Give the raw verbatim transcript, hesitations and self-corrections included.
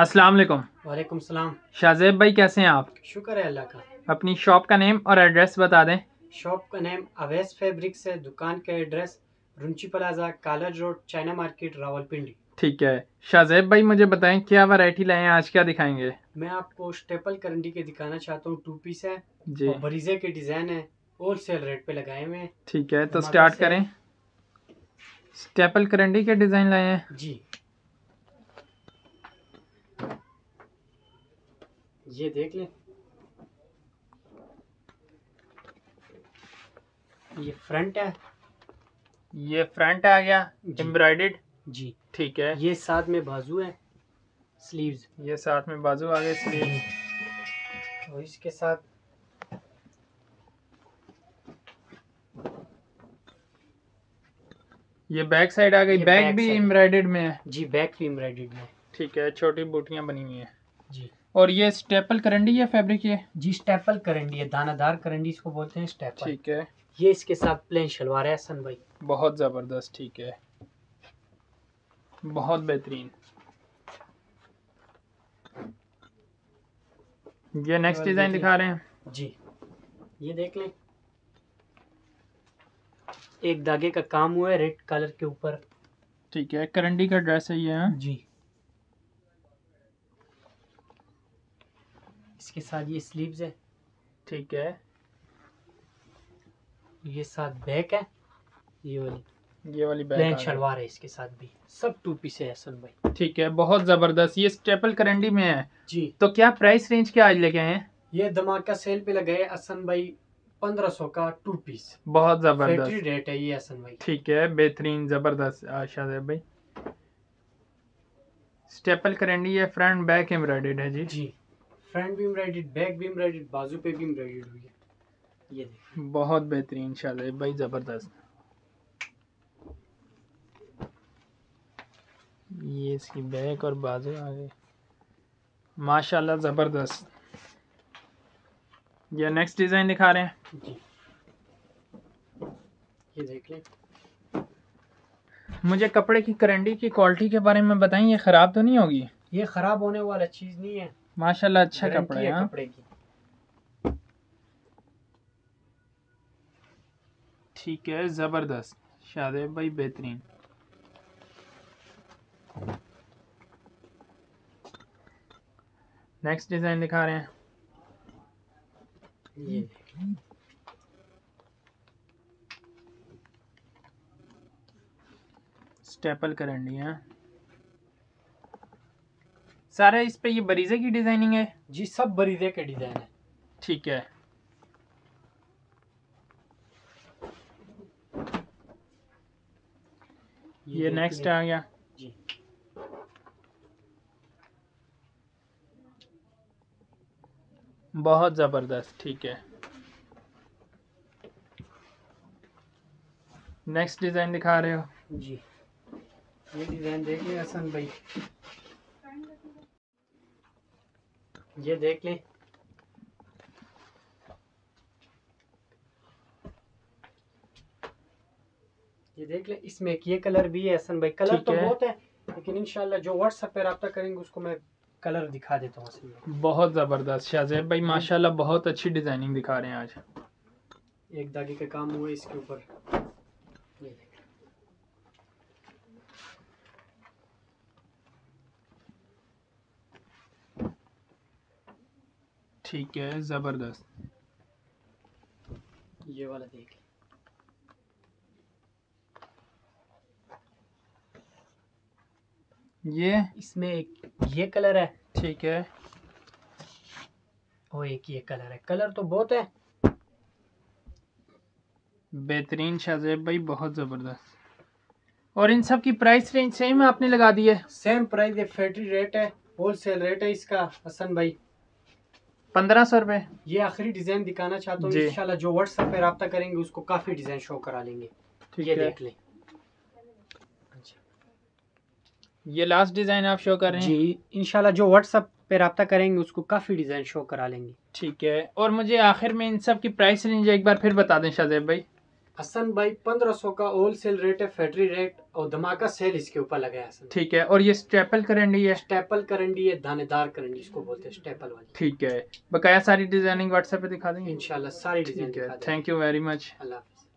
अस्सलाम वालेकुम। वालेकुम सलाम। शाहजेब भाई कैसे हैं आप? शुक्र है अल्लाह का। अपनी शॉप का नेम और एड्रेस बता दें। शॉप का नेम अवेस फैब्रिक्स है, दुकान का एड्रेस रुमची plaza, college road, China market, Rawalpindi. ठीक है शाहजेब भाई, मुझे बताएं क्या वैरायटी लाए हैं आज, क्या दिखाएंगे? मैं आपको स्टेपल करंडी के दिखाना चाहता हूँ, टू पीस है जी, बरीजे के डिजाइन है, होलसेल रेट पे लगाए हुए। ठीक है तो स्टार्ट करें। स्टेपल करंडी के डिजाइन लाए हैं जी, ये देख लें, ये फ्रंट है, ये फ्रंट आ गया एम्ब्रॉयडर्ड जी। ठीक है, ये साथ में बाजू है, स्लीव्स, ये साथ में बाजू आ गए, स्लीव, और इसके साथ ये बैक साइड आ गई। बैक भी एम्ब्रॉयडर्ड में है जी, बैक भी एम्ब्रॉयडर्ड में। ठीक है, छोटी बूटियां बनी हुई है जी। और ये स्टेपल करंडी है फैब्रिक, ये जी स्टेपल करंडी है, दानादार करंडी इसको बोलते हैं, स्टेपल। ठीक है, ये इसके साथ प्लेन शलवार है हसन भाई, बहुत जबरदस्त। ठीक है, बहुत बेहतरीन। ये नेक्स्ट डिजाइन दिखा रहे हैं जी, ये देख लें, एक धागे का काम हुआ है रेड कलर के ऊपर। ठीक है, करंडी का ड्रेस है ये है? जी, इसके साथ ये स्लीव्स है। ठीक है, ये साथ बैक है, ये वाली ये वाली बैक शलवार है, इसके साथ भी सब टू पीस है हसन भाई। ठीक है, बहुत जबरदस्त। ये स्टेपल करंडी में है जी। तो क्या प्राइस रेंज के आज लेके आए हैं? ये धमाका सेल पे लगाए हसन भाई, पंद्रह सौ का टू पीस, बहुत जबरदस्त रेट है ये हसन भाई। ठीक है, बेहतरीन, जबरदस्त शाहजेब भाई। स्टेपल करंडी है, फ्रंट बैक एम्ब्रॉयडर्ड है जी जी, फ्रंट भी एम्ब्रॉयडर्ड, बैक भी एम्ब्रॉयडर्ड, बाजू पे भी एम्ब्रॉयडर्ड हुई है, ये देखिए, बहुत बेहतरीन शाहजेब भाई, जबरदस्त। ये इसकी बैक और बाजू आ गए, माशाल्लाह जबरदस्त। ये नेक्स्ट डिजाइन दिखा रहे हैं जी, ये देख लें। मुझे कपड़े की करंडी की क्वालिटी के बारे में बताएं, ये खराब तो नहीं होगी? ये खराब होने वाला चीज नहीं है, माशाल्लाह अच्छा कपड़ा है कपड़े की। ठीक है, जबरदस्त शाहजेब भाई, बेहतरीन। नेक्स्ट डिजाइन दिखा रहे हैं ये, स्टेपल करंडी है, सारा इस पे ये बरीजे की डिजाइनिंग है जी, सब बरीजे के डिजाइन है। ठीक है, ये नेक्स्ट आ गया जी, बहुत जबरदस्त। ठीक है, नेक्स्ट डिजाइन दिखा रहे हो जी, ये डिजाइन देखिए हसन भाई, ये देख लें, ये देख ले, इसमें एक ये कलर भी है हसन भाई, कलर तो बहुत है लेकिन इंशाल्लाह जो व्हाट्सएप पे राब्ता करेंगे उसको मैं कलर दिखा देता हूँ। बहुत जबरदस्त शाहजेब भाई, माशाल्लाह बहुत अच्छी डिजाइनिंग दिखा रहे हैं आज। एक दागी का काम हुआ इसके ऊपर, ये देख, ठीक है जबरदस्त। ये वाला देख, ये इसमें एक ये कलर है। ठीक है, और एक ये कलर है, कलर तो बहुत है, बेहतरीन शाहजेब भाई, बहुत जबरदस्त। और इन सब की प्राइस रेंज सेम आपने लगा दी है? सेम प्राइस है, फैक्ट्री रेट है, होलसेल रेट है इसका हसन भाई, पंद्रह सौ रुपए। ये आखिरी डिजाइन दिखाना चाहता हूँ, इंशाल्लाह जो व्हाट्सएप पे राब्ता करेंगे उसको काफी डिजाइन शो करा लेंगे। ये देख लें, ये लास्ट डिजाइन आप शो कर रहे हैं जी, इंशाल्लाह जो व्हाट्सएप पे राब्ता करेंगे उसको काफी डिजाइन शो करा लेंगे। ठीक है, और मुझे आखिर में इन सब की प्राइस रेंज एक बार फिर बता दें शाहजेब भाई। हसन भाई पंद्रह सौ का होलसेल रेट है, फैक्ट्री रेट, और धमाका सेल इसके ऊपर लगा है। ठीक है, और ये स्टेपल करंडी है, स्टेपल करंडी है, दानेदार करंडी इसको बोलते हैं, स्टेपल वाली। ठीक है, बकाया सारी डिजाइनिंग व्हाट्सएप पे दिखा देंगे इंशाल्लाह, सारी design. Thank you very much, Allah.